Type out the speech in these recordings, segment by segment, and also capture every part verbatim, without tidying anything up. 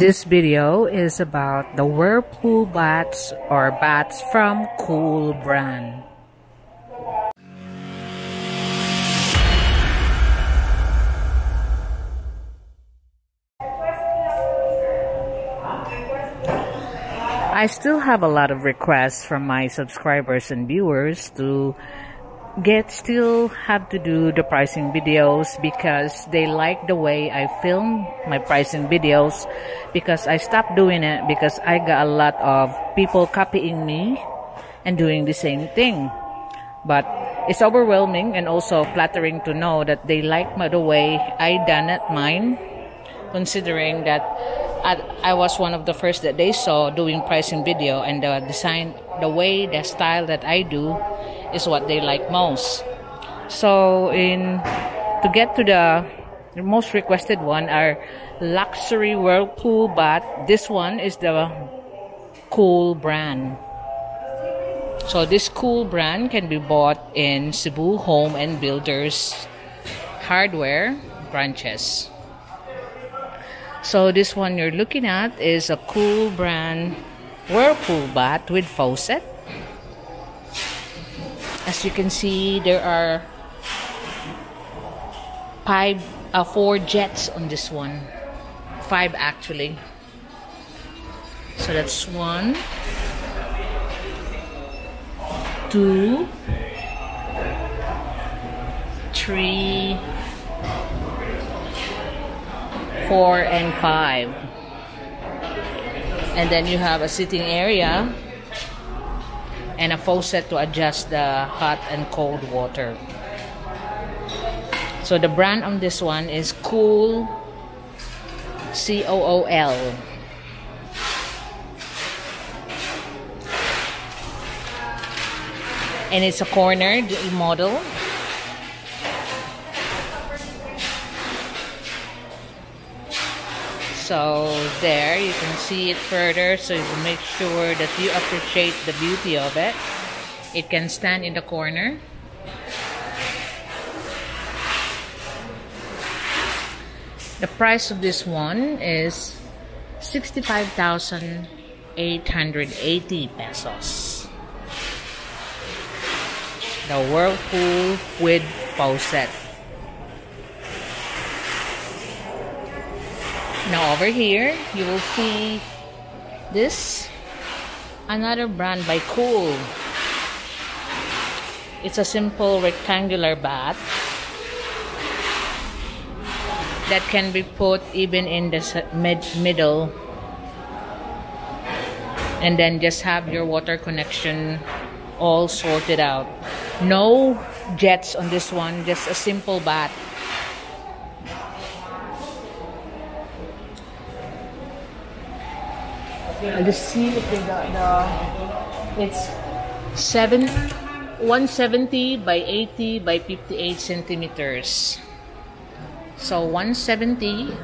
This video is about the whirlpool bats or bats from Cool Brand. I still have a lot of requests from my subscribers and viewers to get still have to do the pricing videos because they like the way I film my pricing videos, because I stopped doing it because I got a lot of people copying me and doing the same thing. But it's overwhelming and also flattering to know that they like my, the way I done it mine, considering that I, I was one of the first that they saw doing pricing video, and the design, the way, the style that I do is what they like most. So in to get to the most requested one are luxury whirlpool, but this one is the Cool Brand. So this Cool Brand can be bought in Cebu Home and Builders hardware branches. So this one you're looking at is a Cool Brand whirlpool bat with faucet. As you can see, there are five, uh, four jets on this one. Five actually. So that's one, two, three, four, and five. And then you have a sitting area and a faucet to adjust the hot and cold water. So the brand on this one is Cool, C O O L. And it's a cornered model. So there, you can see it further, so you can make sure that you appreciate the beauty of it. It can stand in the corner. The price of this one is sixty-five thousand eight hundred eighty pesos. The whirlpool with faucet. Now over here, you will see this, another brand by Cool. It's a simple rectangular bat that can be put even in the mid middle, and then just have your water connection all sorted out. No jets on this one, just a simple bat. Let's see if they got the. It's seven, one seventy by eighty by fifty-eight centimeters. So one seventy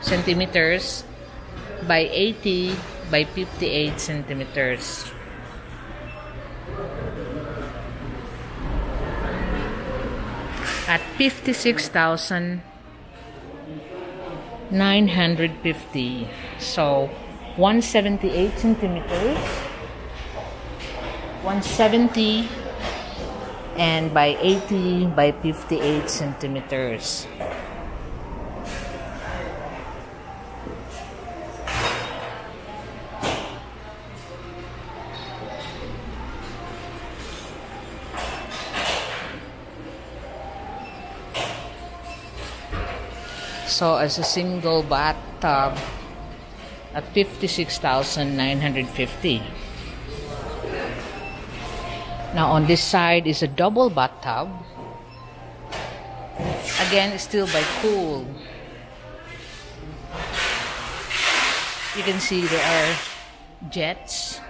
centimeters by eighty by fifty-eight centimeters. At fifty-six thousand nine hundred fifty. So one seventy-eight centimeters, one seventy and by eighty by fifty-eight centimeters. So as a single bathtub at fifty-six thousand nine hundred fifty. Now on this side is a double bathtub. Again, it's still by Cool. You can see there are jets.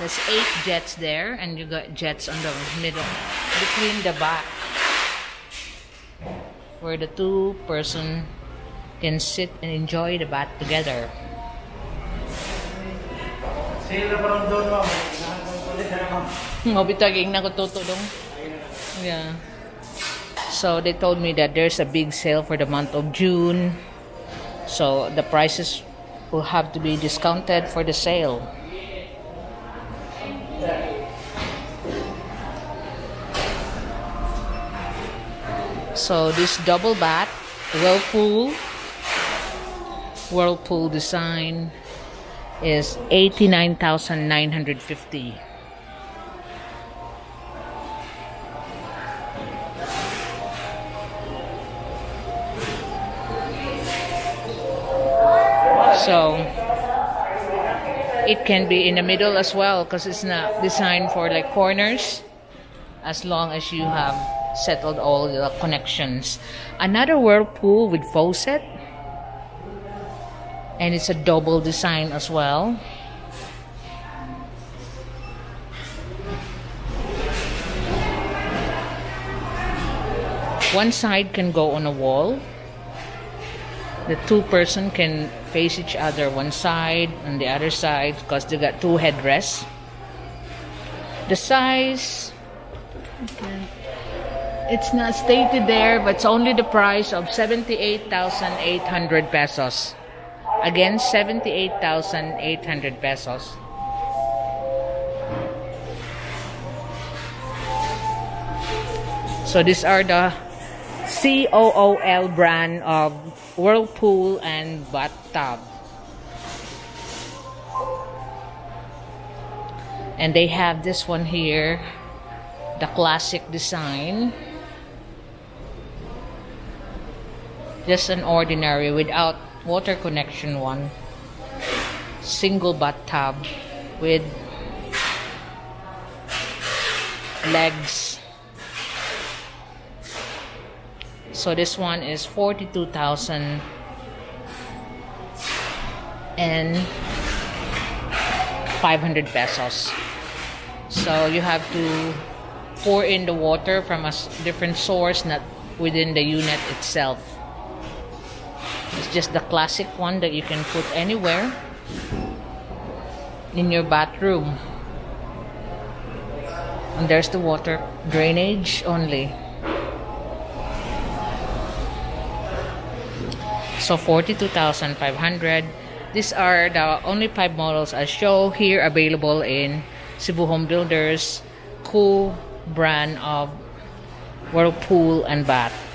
There's eight jets there, and you got jets on the middle, between the back, where the two person can sit and enjoy the bath together. Yeah. So they told me that there's a big sale for the month of June. So the prices will have to be discounted for the sale. So this double bath, whirlpool, whirlpool design is eighty-nine thousand nine hundred fifty. So it can be in the middle as well, because it's not designed for like corners, as long as you have settled all the connections. Another whirlpool with faucet, and it's a double design as well. One side can go on a wall. The two person can face each other, one side and the other side, because they got two headrests. The size, okay, it's not stated there, but it's only the price of seventy-eight thousand eight hundred pesos. Again, seventy-eight thousand eight hundred pesos. So these are the C O O L brand of whirlpool and bathtub, and they have this one here, the classic design, just an ordinary without water connection one, single bathtub with legs. So this one is forty-two thousand and five hundred pesos. So you have to pour in the water from a different source, not within the unit itself. It's just the classic one that you can put anywhere in your bathroom. And there's the water drainage only. So forty-two thousand five hundred. These are the only five models I show here available in Cebu Home Builders. Cool brand of whirlpool and bath.